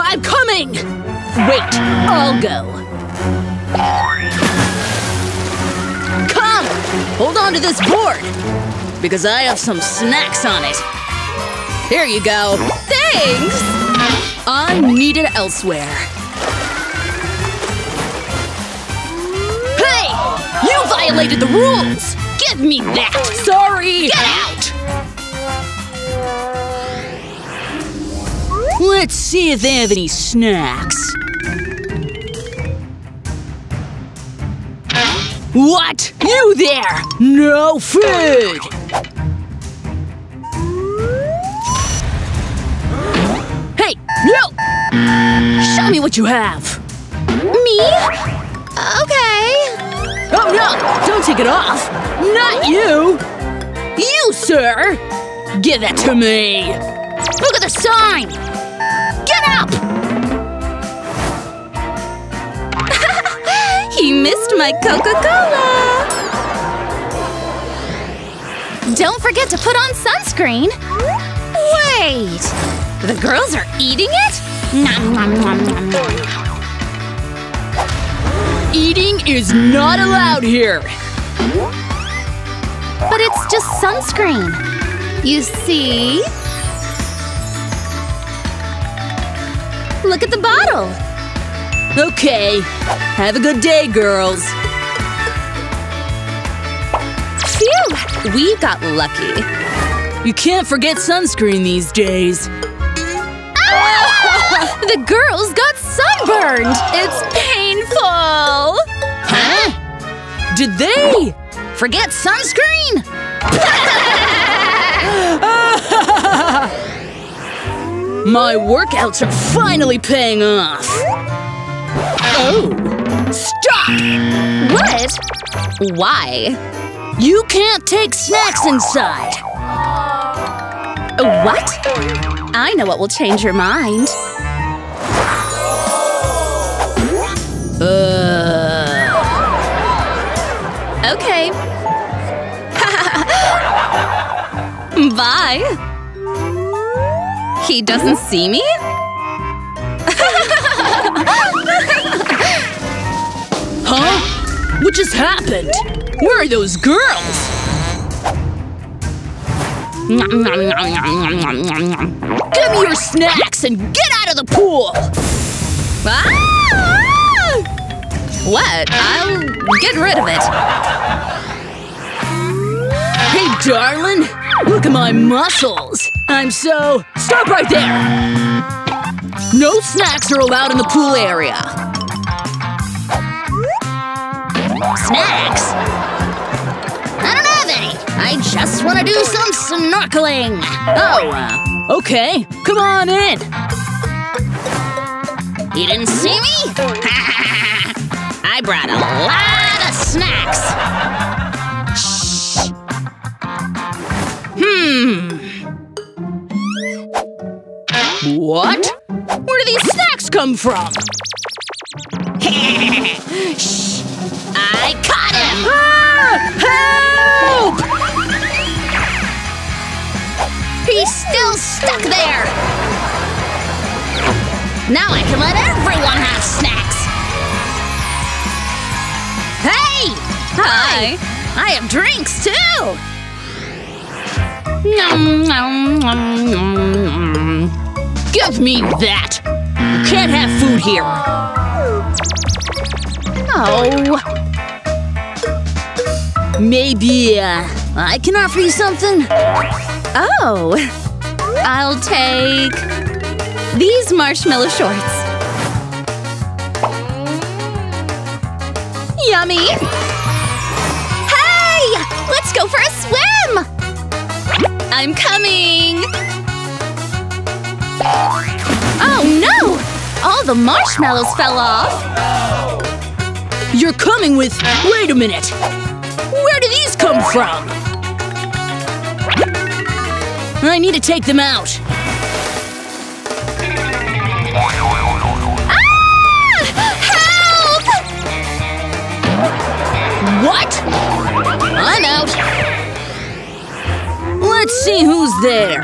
I'm coming! Wait, I'll go. Come! Hold on to this board! Because I have some snacks on it. Here you go. Thanks! I'm needed elsewhere. Hey! You violated the rules! Give me that! Sorry! Get out! Let's see if they have any snacks. What? You there! No food! Hey! No! Show me what you have! Me? Okay… Oh no! Don't take it off! Not you! You, sir! Give it to me! Look at the sign! Get up! He missed my Coca-Cola! Don't forget to put on sunscreen! Wait! The girls are eating it? Nom, nom, nom, nom, nom. Eating is not allowed here! But it's just sunscreen. You see? Look at the bottle! Okay. Have a good day, girls. Phew! We got lucky. You can't forget sunscreen these days. Ah! The girls got sunburned! It's painful! Huh? Did they… forget sunscreen? My workouts are finally paying off! Oh! Stop! What? Why? You can't take snacks inside! What? I know what will change your mind. Okay. Bye. He doesn't see me? Huh? What just happened? Where are those girls? Give me your snacks and get out of the pool! Ah! What? I'll get rid of it. Hey, darling! Look at my muscles! I'm so… Stop right there! No snacks are allowed in the pool area. Snacks? I don't have any! I just want to do some snorkeling! Oh, okay. Come on in! You didn't see me? I brought a lot of snacks! Shh! Hmm… What? Where do these snacks come from? Shh! I caught him! Ah! Help! He's still stuck there! Now I can let everyone have snacks! Hey! Hi! I have drinks, too! Nom, nom, nom, nom, nom. Give me that! You can't have food here! Oh… Maybe, I can offer you something? Oh… I'll take… these marshmallow shorts. Yummy! Hey! Let's go for a swim! I'm coming! Oh no! All the marshmallows fell off! You're coming with… Wait a minute! Where do these come from? I need to take them out. What? I'm out! Let's see who's there.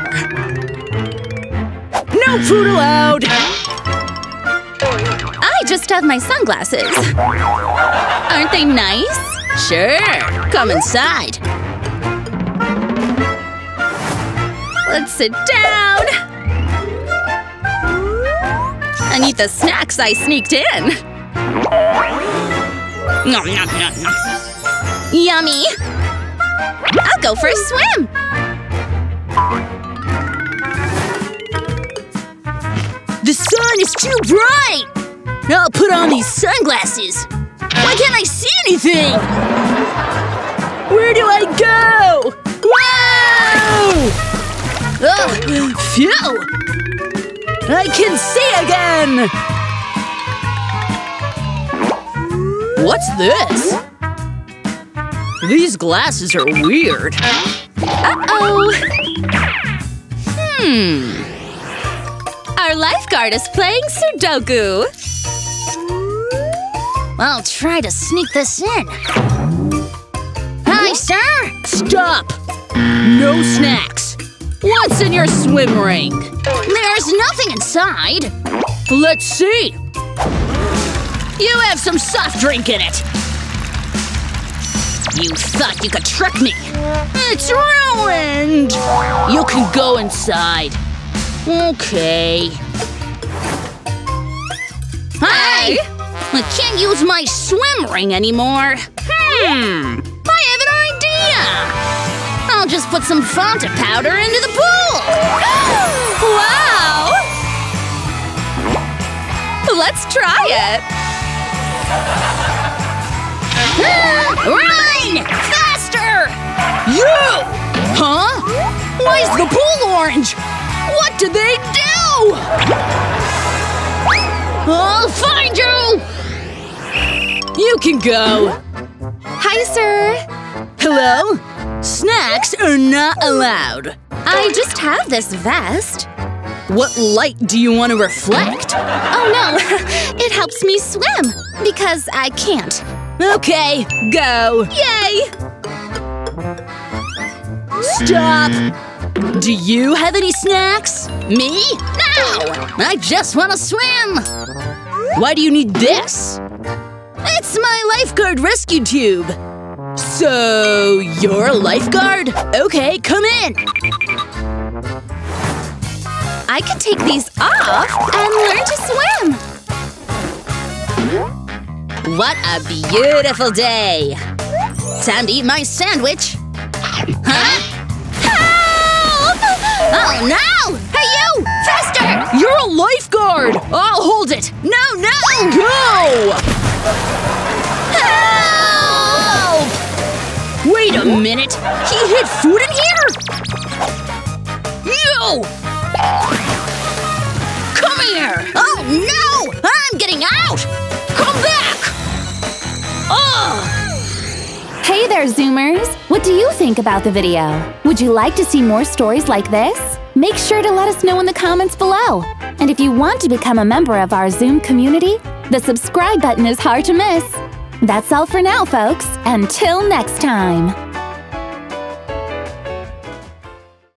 No food allowed! just have my sunglasses. Aren't they nice? Sure, come inside. Let's sit down. And eat the snacks I sneaked in. Nom, nom, nom, nom. Yummy. I'll go for a swim. The sun is too bright! I'll put on these sunglasses! Why can't I see anything? Where do I go? Whoa! Oh, phew! I can see again! What's this? These glasses are weird. Uh-oh! Our lifeguard is playing Sudoku. I'll try to sneak this in. Hi, sir! Stop! No snacks! What's in your swim ring? There's nothing inside. Let's see. You have some soft drink in it. You thought you could trick me. It's ruined! You can go inside. Okay. Hi! I can't use my swim ring anymore. I have an idea! I'll just put some Fanta powder into the pool! Wow! Let's try it! Run! Faster! You! Huh? Why is the pool orange? What do they do? I'll find you! You can go. Hi, sir. Hello? Snacks are not allowed. I just have this vest. What light do you want to reflect? Oh, no. It helps me swim. Because I can't. Okay, go. Yay! Stop! Do you have any snacks? Me? No! I just want to swim! Why do you need this? It's my lifeguard rescue tube! So, you're a lifeguard? Okay, come in! I can take these off and learn to swim! What a beautiful day! Time to eat my sandwich! Huh? Oh, no! Hey, you! Faster! You're a lifeguard! I'll hold it! No, no! Go! Help! Wait a minute! He hid food in here? No! Come here! Oh, no! I'm getting out! Come back! Ugh! Hey there, Zoomers! What do you think about the video? Would you like to see more stories like this? Make sure to let us know in the comments below! And if you want to become a member of our Zoom community, the subscribe button is hard to miss! That's all for now, folks! Until next time!